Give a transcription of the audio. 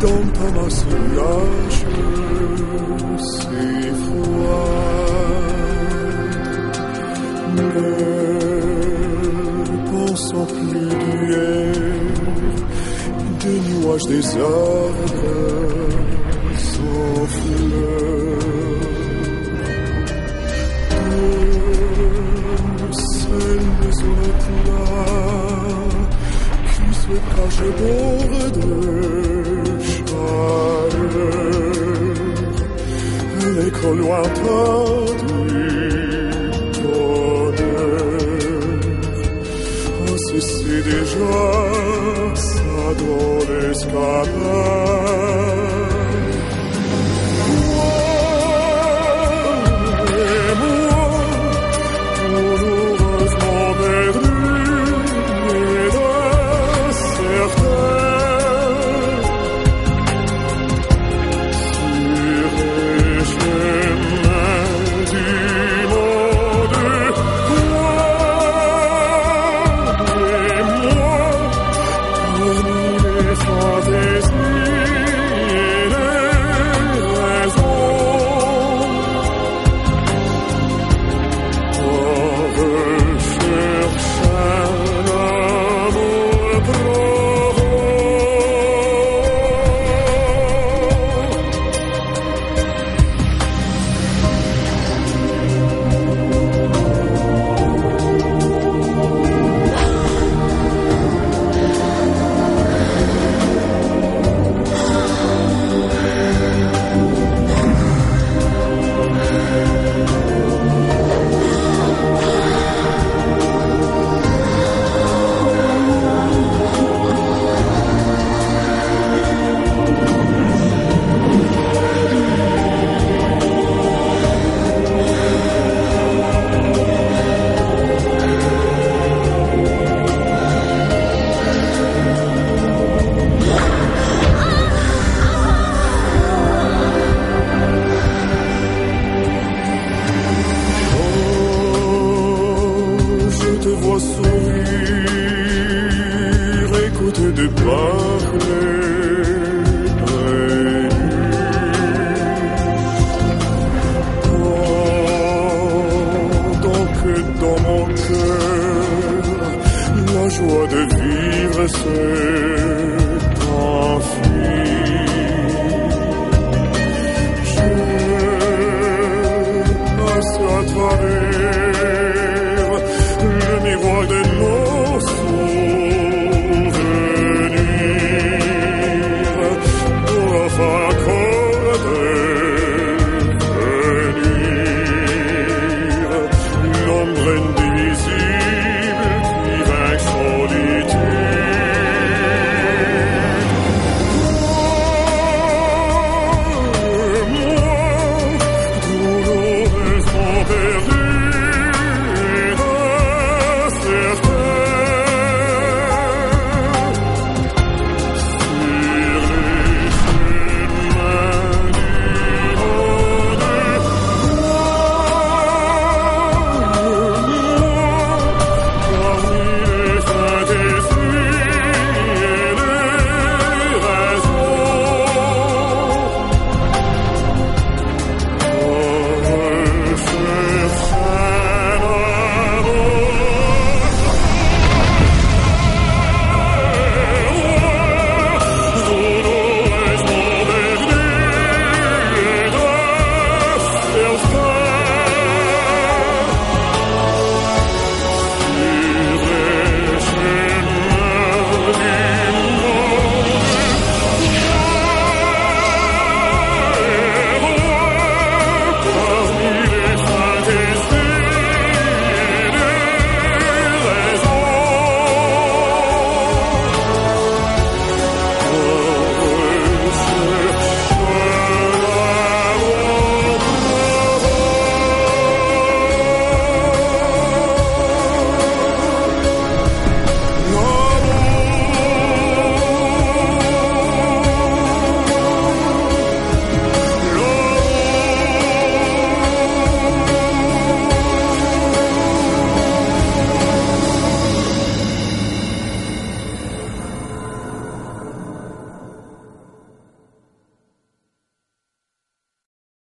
Don't promise Ne pensant plus d'hier, des nuages des arbres sans fleurs. Deux seules éclats qui se cachent au bord de chaleur. L'écho lointain du bonheur. Ainsi c'est déjà ça dans l'escalade.